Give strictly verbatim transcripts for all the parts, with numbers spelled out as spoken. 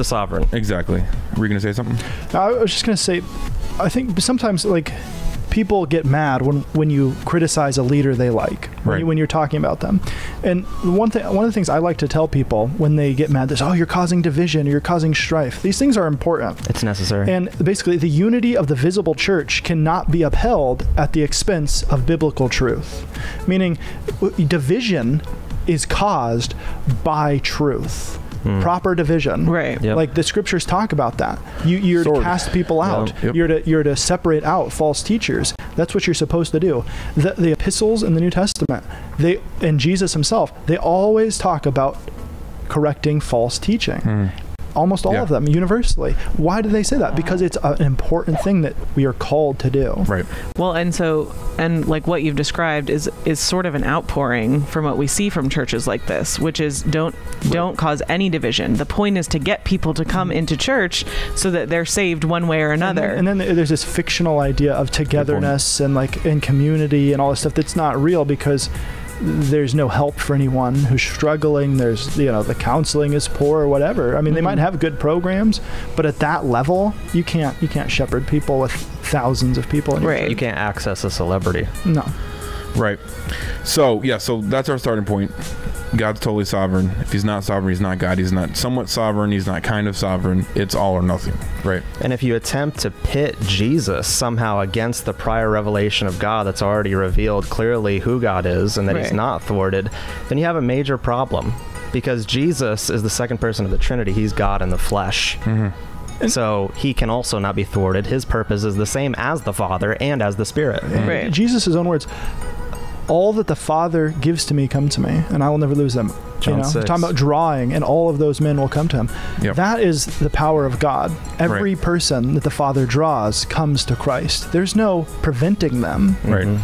the sovereign. Exactly. Were you going to say something? I was just going to say, I think sometimes, like, people get mad when, when you criticize a leader they like, right. when, you, when you're talking about them. And one thing, one of the things I like to tell people when they get mad is, oh, you're causing division, or you're causing strife. These things are important. It's necessary. And basically, the unity of the visible church cannot be upheld at the expense of biblical truth. Meaning, division is caused by truth. Mm. Proper division, right? Yep. Like the scriptures talk about that. You, you're Sword. to cast people out. Yep. Yep. You're to you're to separate out false teachers. That's what you're supposed to do. The, the epistles in the New Testament, they and Jesus himself, they always talk about correcting false teaching. Mm. Almost all yeah. of them, universally. Why do they say that? Because it's an important thing that we are called to do. Right. Well, and so, and like what you've described is is sort of an outpouring from what we see from churches like this, which is don't right. don't cause any division. The point is to get people to come mm-hmm. into church so that they're saved one way or another. And then, and then there's this fictional idea of togetherness and like in community and all this stuff that's not real, because there's no help for anyone who's struggling. There's, you know, the counseling is poor or whatever. I mean, mm-hmm. they might have good programs, but at that level, you can't you can't shepherd people with thousands of people. In right. You can't access a celebrity. No. Right. So, yeah, so that's our starting point. God's totally sovereign. If he's not sovereign, he's not God. He's not somewhat sovereign. He's not kind of sovereign. It's all or nothing, right? And if you attempt to pit Jesus somehow against the prior revelation of God that's already revealed clearly who God is and that right. he's not thwarted, then you have a major problem, because Jesus is the second person of the Trinity. He's God in the flesh. Mm-hmm. So he can also not be thwarted. His purpose is the same as the Father and as the Spirit. Mm-hmm. Right. Jesus' own words, all that the Father gives to me come to me, and I will never lose them. John you know, six. Talking about drawing, and all of those men will come to him. Yep. That is the power of God. Every right. person that the Father draws comes to Christ. There's no preventing them. Right.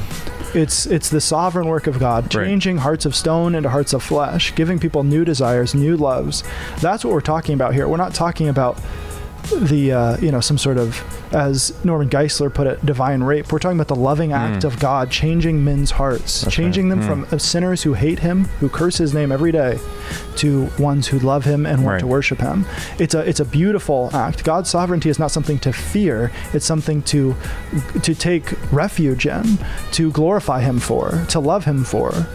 It's it's the sovereign work of God, changing right. hearts of stone into hearts of flesh, giving people new desires, new loves. That's what we're talking about here. We're not talking about the uh, you know, some sort of, as Norman Geisler put it, divine rape. We're talking about the loving act mm. of God changing men's hearts, That's changing right. them mm. from sinners who hate him, who curse his name every day, to ones who love him and want right. to worship him. It's a it's a beautiful act. God's sovereignty is not something to fear. It's something to to take refuge in, to glorify him for, to love him for.